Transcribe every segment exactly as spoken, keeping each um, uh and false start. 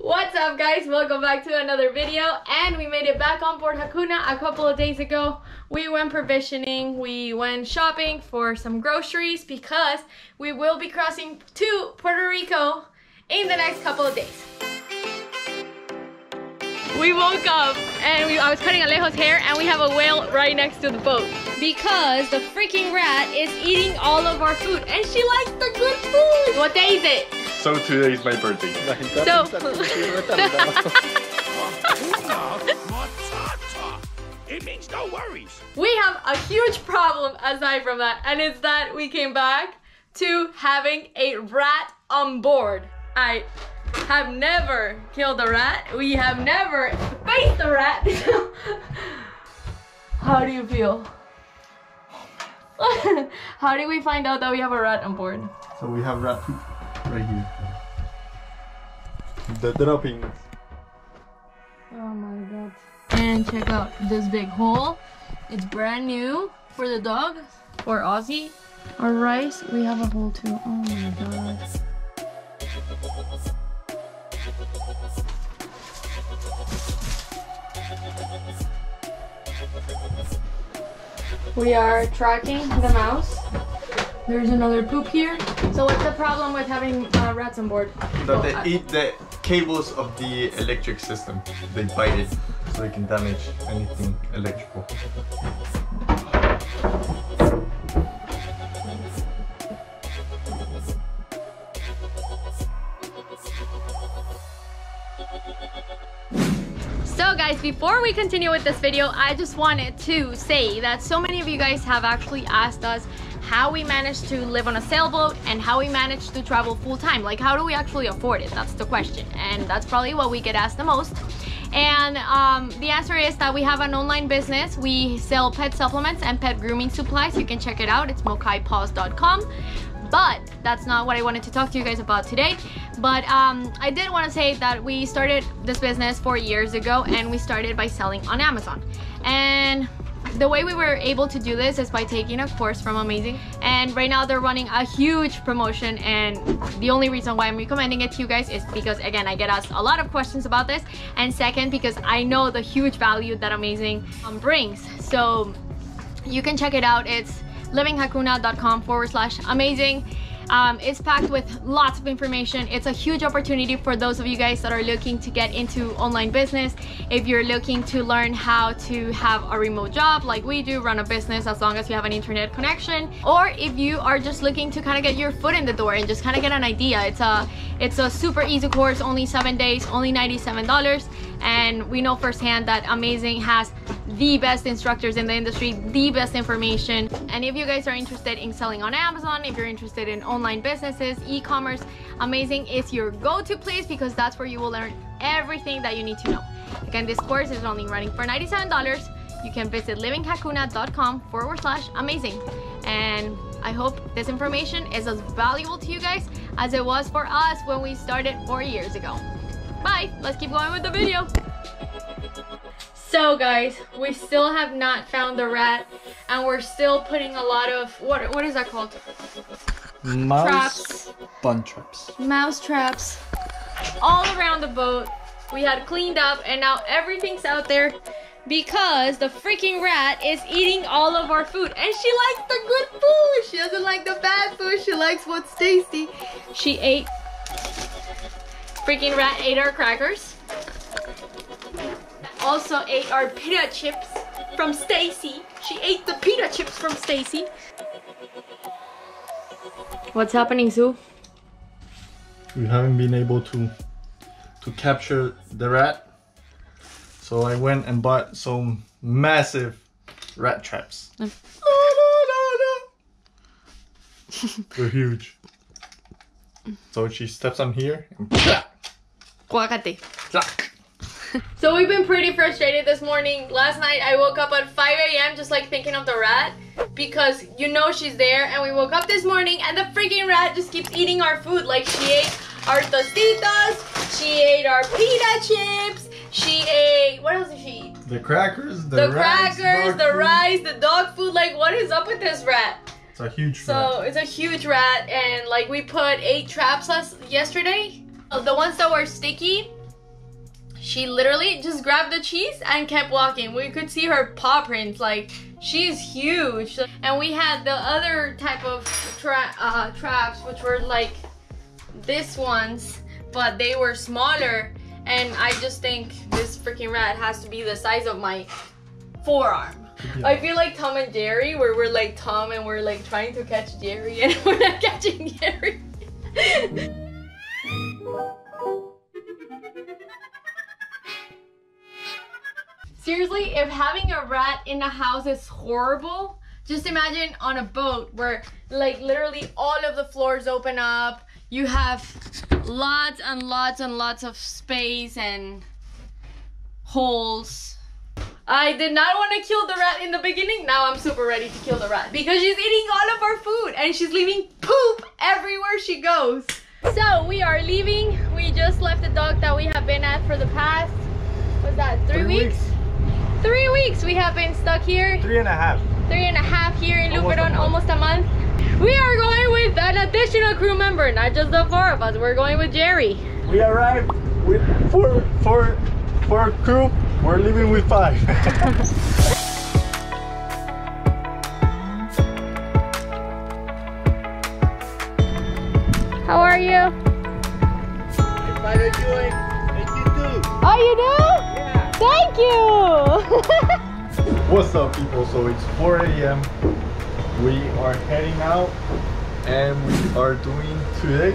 What's up guys, welcome back to another video, and we made it back on board Hakuna a couple of days ago. We went provisioning, we went shopping for some groceries because we will be crossing to Puerto Rico in the next couple of days. We woke up and we, I was cutting Alejo's hair, and we have a whale right next to the boat because the freaking rat is eating all of our food, and she likes the good food. What day is it? So today is my birthday. So it means no worries. We have a huge problem aside from that, and it's that we came back to having a rat on board. I have never killed a rat. We have never faced a rat. How do you feel? How did we find out that we have a rat on board? So we have rat poop right here. The droppings. Oh my god. And check out this big hole. It's brand new for the dog, for Aussie. Our rice, we have a hole too. Oh my god. We are tracking the mouse. There's another poop here. So what's the problem with having uh, rats on board? That oh, they I eat the cables of the electric system. They bite it so they can damage anything electrical. So guys, before we continue with this video, I just wanted to say that so many of you guys have actually asked us how we managed to live on a sailboat and how we managed to travel full time. Like, how do we actually afford it? That's the question, and that's probably what we get asked the most. And um, the answer is that we have an online business. We sell pet supplements and pet grooming supplies. You can check it out. It's Mokai Paws dot com. But that's not what I wanted to talk to you guys about today. But um, I did want to say that we started this business four years ago, and we started by selling on Amazon. And the way we were able to do this is by taking a course from Amazing, and right now they're running a huge promotion, and the only reason why I'm recommending it to you guys is because, again, I get asked a lot of questions about this, and second, because I know the huge value that Amazing um, brings. So you can check it out. It's living hakuna dot com forward slash amazing. Um, it's packed with lots of information. It's a huge opportunity for those of you guys that are looking to get into online business. If you're looking to learn how to have a remote job like we do, run a business as long as you have an internet connection, or if you are just looking to kind of get your foot in the door and just kind of get an idea, it's a it's a super easy course, only seven days, only ninety-seven dollars, and we know firsthand that Amazing has the best instructors in the industry, the best information. And if you guys are interested in selling on Amazon, if you're interested in online businesses, e-commerce, Amazing is your go-to place, because that's where you will learn everything that you need to know. Again, this course is only running for ninety-seven dollars. You can visit living hakuna dot com forward slash amazing, and I hope this information is as valuable to you guys as it was for us when we started four years ago. Bye, let's keep going with the video. So guys, we still have not found the rat, and we're still putting a lot of, what what is that called? Mouse traps. Bun traps. Mouse traps all around the boat. We had cleaned up, and now everything's out there because the freaking rat is eating all of our food, and she likes the good food. She doesn't like the bad food. She likes what's tasty. She ate, freaking rat ate our crackers. Also ate our pita chips from Stacy. She ate the pita chips from Stacy. What's happening, Sue? We haven't been able to to capture the rat, so I went and bought some massive rat traps. No, no, no, no. They're huge. So she steps on here and Guacate. So we've been pretty frustrated this morning. Last night I woke up at five A M just like thinking of the rat, because you know she's there, and we woke up this morning and the freaking rat just keeps eating our food. Like, she ate our tostitas, she ate our pita chips, she ate, what else did she eat? The crackers, the, the rice, crackers, the food. rice, the dog food. Like, what is up with this rat? It's a huge so rat. So it's a huge rat, and like we put eight traps last yesterday. The ones that were sticky, she literally just grabbed the cheese and kept walking. We could see her paw prints, like she's huge. And we had the other type of tra uh, traps, which were like this ones, but they were smaller. And I just think this freaking rat has to be the size of my forearm. Yeah. I feel like Tom and Jerry, where we're like Tom and we're like trying to catch Jerry and we're not catching Jerry. Seriously, if having a rat in a house is horrible, just imagine on a boat where like literally all of the floors open up, you have lots and lots and lots of space and holes. I did not want to kill the rat in the beginning. Now I'm super ready to kill the rat because she's eating all of our food and she's leaving poop everywhere she goes. So we are leaving. We just left the dog that we have been at for the past, what's that, three, three weeks? weeks? Three weeks we have been stuck here. Three and a half. Three and a half here in Luperon, almost a month. We are going with an additional crew member, not just the four of us. We're going with Jerry. We arrived with four, four, four crew. We're leaving with five. How are you? I'm better doing. Thank you too. Oh, you do? Yeah. Thank you. What's up, people? So it's four A M We are heading out and we are doing today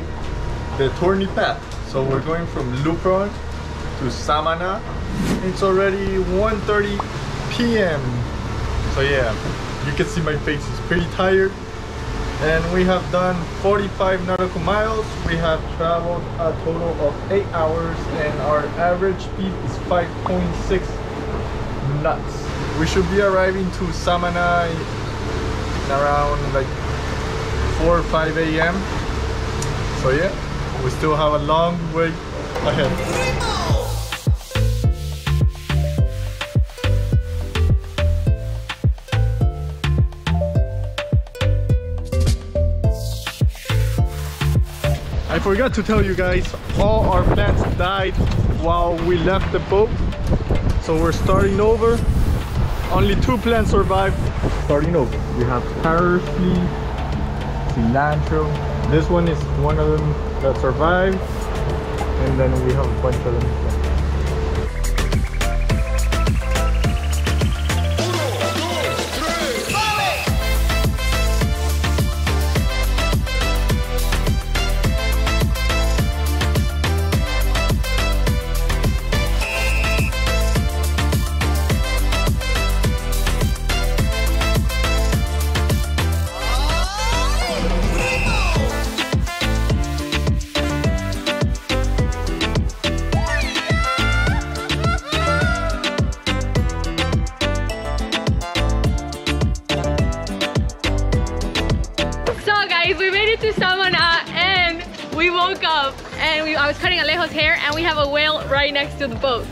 the tourney path. So we're going from Luperon to Samana. It's already one thirty P M So yeah, you can see my face is pretty tired. And we have done forty-five nautical miles. We have traveled a total of eight hours and our average speed is five point six knots. We should be arriving to Samana around like four or five A M So yeah, we still have a long way ahead. I forgot to tell you guys, all our plants died while we left the boat, so we're starting over. Only two plants survived. Starting over, we have parsley, cilantro. This one is one of them that survived, and then we have a bunch of them. I was cutting Alejo's hair and we have a whale right next to the boat.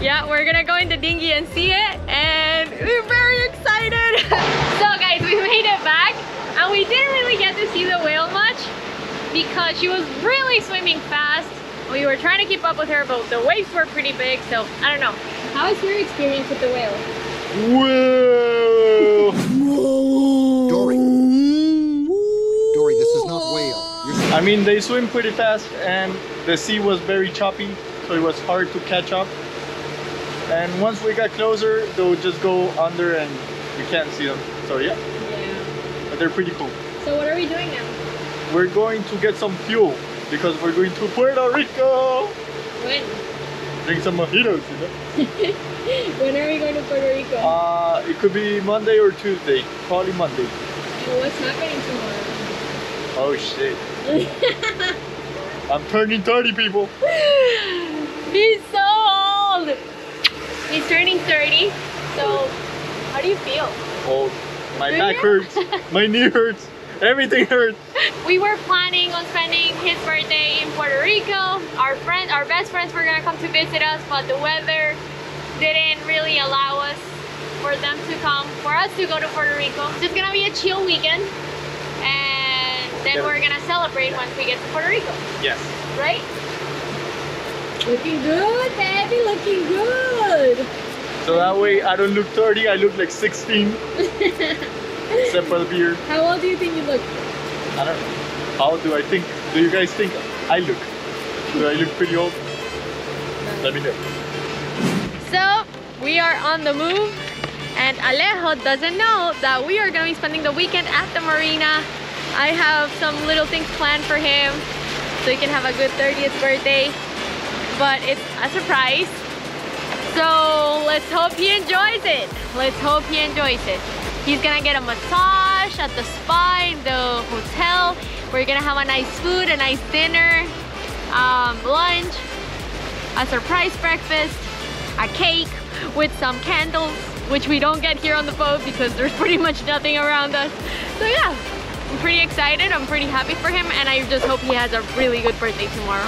Yeah, we're gonna go in the dinghy and see it, and we're very excited. So guys, we made it back and we didn't really get to see the whale much because she was really swimming fast. We were trying to keep up with her, but the waves were pretty big, so I don't know. How was your experience with the whale? Whale! Whoa! Dory. I mean, they swim pretty fast and the sea was very choppy, so it was hard to catch up. And once we got closer, they would just go under and we can't see them. So yeah, yeah. But they're pretty cool. So what are we doing now? We're going to get some fuel because we're going to Puerto Rico. When? Drink some mojitos, you know? When are we going to Puerto Rico? Uh, it could be Monday or Tuesday, probably Monday. And what's happening tomorrow? Oh shit. I'm turning thirty, people. He's so old. He's turning thirty. So how do you feel? Old. My back hurts. My knee hurts. Everything hurts. We were planning on spending his birthday in Puerto Rico. Our friend, our best friends were gonna come to visit us, but the weather didn't really allow us for them to come, for us to go to Puerto Rico. It's just gonna be a chill weekend. And Then we're gonna celebrate once we get to Puerto Rico. Yes. Right? Looking good, baby, looking good. So that way I don't look thirty, I look like sixteen. Except for the beard. How old do you think you look? I don't know. How do I think? Do you guys think I look? Do I look pretty old? Let me know. So, we are on the move. And Alejo doesn't know that we are gonna be spending the weekend at the marina. I have some little things planned for him so he can have a good thirtieth birthday, but it's a surprise. So let's hope he enjoys it. Let's hope he enjoys it. He's gonna get a massage at the spa in the hotel. We're gonna have a nice food, a nice dinner, um, lunch, a surprise breakfast, a cake with some candles, which we don't get here on the boat because there's pretty much nothing around us. So yeah. I'm pretty excited, I'm pretty happy for him, and I just hope he has a really good birthday tomorrow.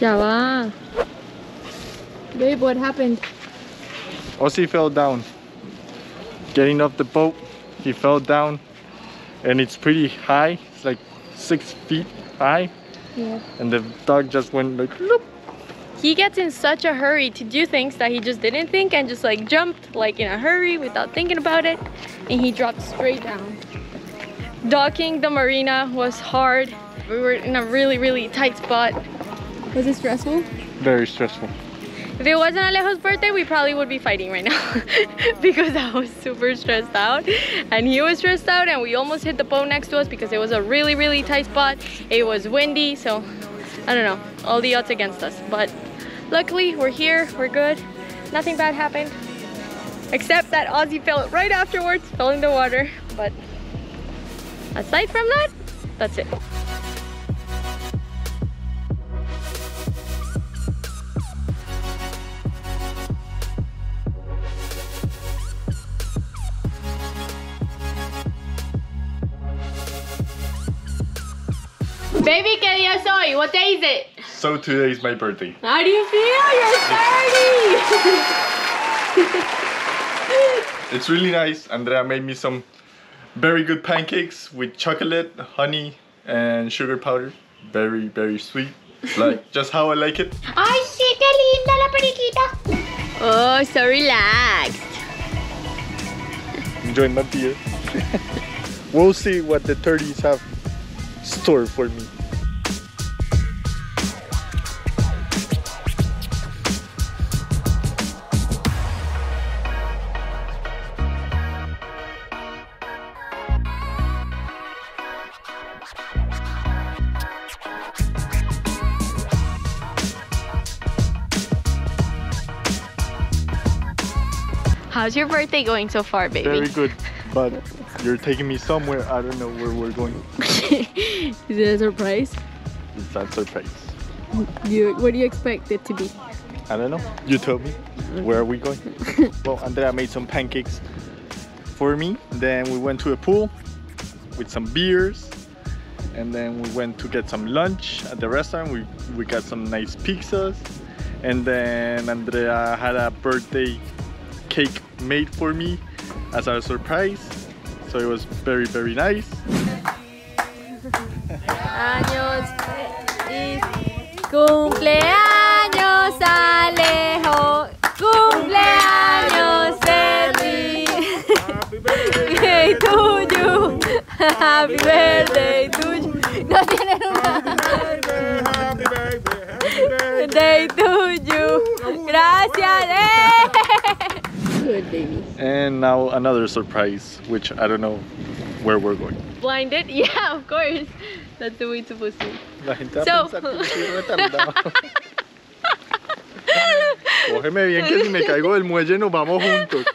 Ya va. Babe, what happened? Ossie fell down. Getting off the boat, he fell down, and it's pretty high. It's like six feet high. Yeah. And the dog just went like, loop. He gets in such a hurry to do things that he just didn't think and just like jumped like in a hurry without thinking about it, and he dropped straight down. Docking the marina was hard. We were in a really, really tight spot. Was it stressful? Very stressful. If it wasn't Alejo's birthday, we probably would be fighting right now because I was super stressed out and he was stressed out, and we almost hit the boat next to us because it was a really, really tight spot. It was windy, so I don't know, all the odds against us, but luckily, we're here, we're good. Nothing bad happened, except that Ozzy fell right afterwards, fell in the water. But aside from that, that's it. Baby, ¿qué día soy? What day is it? So today is my birthday. How do you feel? You're thirty! It's really nice. Andrea made me some very good pancakes with chocolate, honey, and sugar powder. Very, very sweet. Like, just how I like it. Ay, sí, qué linda la periquita. Oh, so relaxed. Enjoying my beer. We'll see what the thirties have store for me. How's your birthday going so far, baby? Very good, but you're taking me somewhere, I don't know where we're going. Is it a surprise? It's not a surprise. You, what do you expect it to be? I don't know. You told me. Where are we going? Well, Andrea made some pancakes for me. Then we went to a pool with some beers. And then we went to get some lunch at the restaurant. We, we got some nice pizzas. And then Andrea had a birthday cake made for me as a surprise. So it was very, very nice. Años feliz. Cumpleaños Alejo. Cumpleaños feliz. Happy birthday to you. Happy birthday to you. No tienen una. Happy birthday to you. Gracias. Good baby. And now another surprise, which I don't know where we're going. Blinded? Yeah, of course. That's the way it's supposed to be. La gente so... Cógeme bien que si me caigo del muelle nos vamos juntos.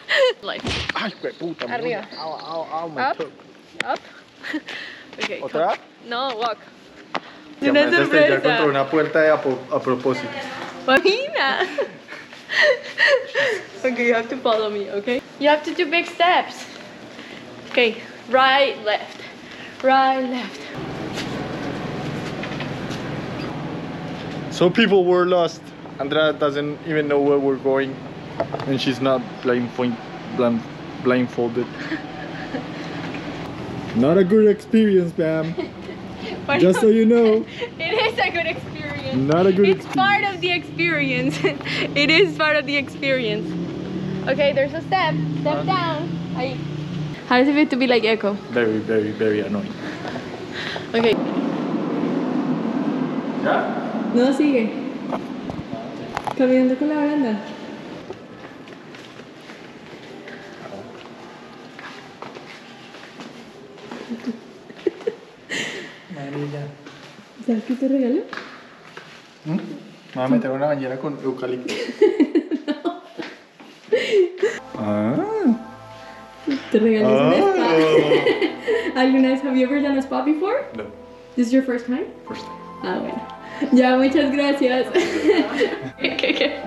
Ay, qué puta. Arriba. Ow, ow, ow, my up. Toe. Up. Okay. ¿Otra? No, walk. Ya me estrellé contra una puerta a, a propósito. Imagina. Okay, you have to follow me, okay? You have to do big steps. Okay, right, left, right, left. So people were lost. Andrea doesn't even know where we're going, and she's not playing point blind, blindfolded. Not a good experience, ma'am. Just so you know. It is a good experience. Not a good experience. It's part of the experience. It is part of the experience. Okay, there's a step. Step uh, down. I... How does it feel to be like Echo? Very, very, very annoying. Okay. Yeah. No, sigue. Caminando con la baranda. ¿Sabes qué te regaló? ¿Mm? Me va a meter una bañera con eucalipto. No. Ah. Te regalé ah. un spa. ¿Alguna vez have you ever done a spa before? No. This is your first time? First time. Ah, bueno. Ya, muchas gracias. Okay, okay.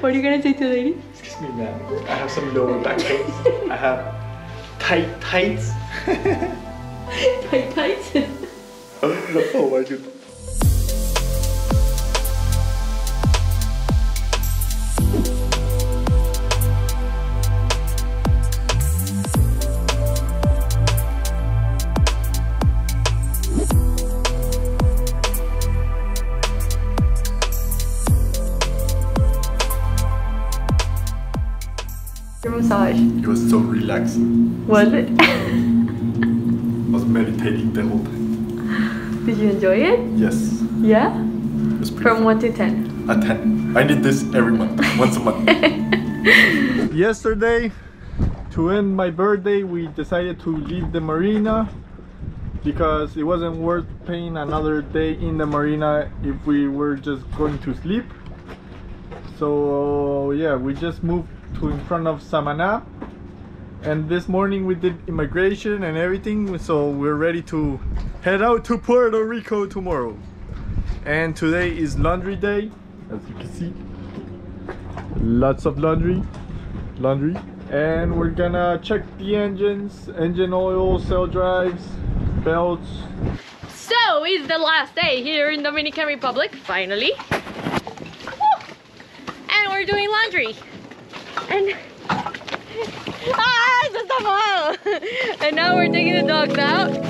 What are you gonna say to the lady? Excuse me, ma'am. I have some lower back pains. I have tight tights. Tight tights. Oh my goodness. Your massage. It was so relaxing. Was it? I was meditating the whole time. Did you enjoy it? Yes. Yeah? It was pretty From fun. one to ten? A ten. I did this every month, once a month. Yesterday, to end my birthday, we decided to leave the marina because it wasn't worth paying another day in the marina if we were just going to sleep. So yeah, we just moved to in front of Samana, and this morning we did immigration and everything, so we're ready to head out to Puerto Rico tomorrow. And today is laundry day, as you can see, lots of laundry laundry and we're gonna check the engines, engine oil, cell drives, belts. So it's the last day here in Dominican Republic, finally, and we're doing laundry. And, ah, just a mile. And now we're taking the dogs out.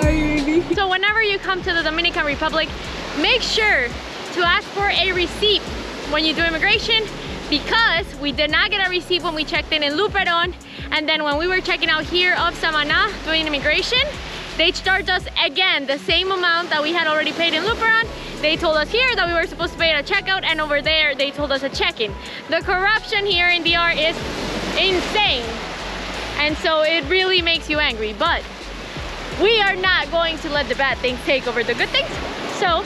Sorry, baby. So whenever you come to the Dominican Republic, make sure to ask for a receipt when you do immigration, because we did not get a receipt when we checked in in Luperon, and then when we were checking out here of Samana doing immigration, they charged us again the same amount that we had already paid in Luperon. They told us here that we were supposed to pay at a checkout, and over there they told us a check-in. The corruption here in D R is insane, and so it really makes you angry, but we are not going to let the bad things take over the good things. So,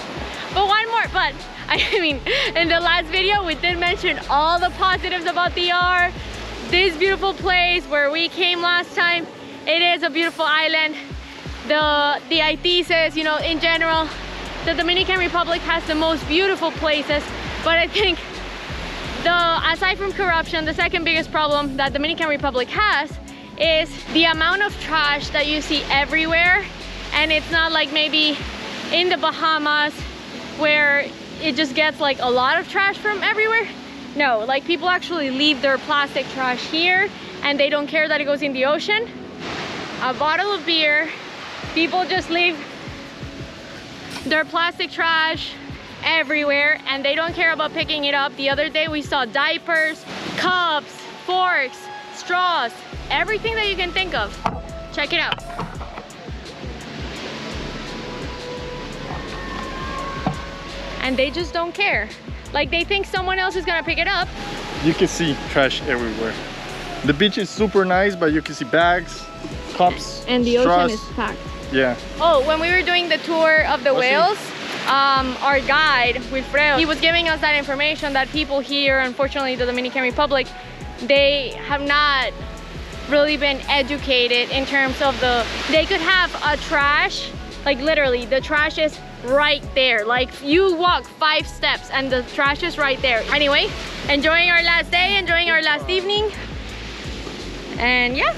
but one more, but I mean, in the last video, we did mention all the positives about D R, this beautiful place where we came last time. It is a beautiful island. The, the Haitises, you know, in general, the Dominican Republic has the most beautiful places, but I think the, aside from corruption, the second biggest problem that Dominican Republic has is the amount of trash that you see everywhere, and it's not like maybe in the Bahamas where it just gets like a lot of trash from everywhere. No, like people actually leave their plastic trash here and they don't care that it goes in the ocean. A bottle of beer, people just leave their plastic trash everywhere and they don't care about picking it up. The other day we saw diapers, cups, forks, straws, everything that you can think of. Check it out. And they just don't care. Like they think someone else is gonna pick it up. You can see trash everywhere. The beach is super nice, but you can see bags, cups, and the straws. Ocean is packed. Yeah. Oh, when we were doing the tour of the whales, um, our guide with Friu, he was giving us that information that people here, unfortunately the Dominican Republic, they have not really been educated in terms of the, they could have a trash, like literally the trash is right there. Like you walk five steps and the trash is right there. Anyway, enjoying our last day, enjoying our last evening. And yeah.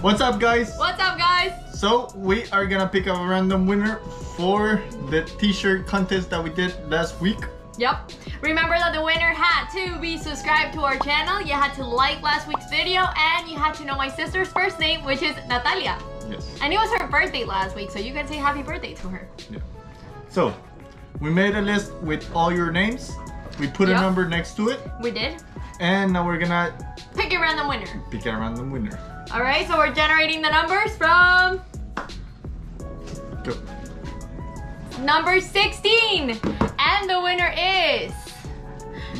What's up guys? What's up guys? So we are gonna pick a random winner for the t-shirt contest that we did last week. Yep. Remember that the winner had to be subscribed to our channel, you had to like last week's video, and you had to know my sister's first name, which is Natalia. Yes. And it was her birthday last week, so you can say happy birthday to her. Yeah. So we made a list with all your names. We put yep. a number next to it. We did. And now we're gonna pick a random winner. Pick a random winner. All right, so we're generating the numbers from Go. number sixteen, and the winner is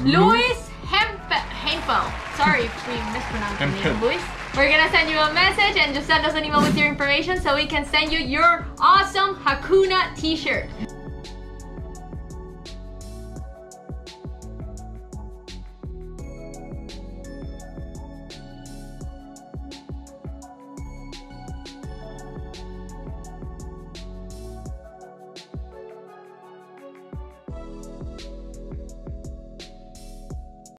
Luis Hempel. Hempel. Sorry if we mispronounced the name, Luis. We're gonna send you a message and just send us an email with your information so we can send you your awesome Hakuna t-shirt.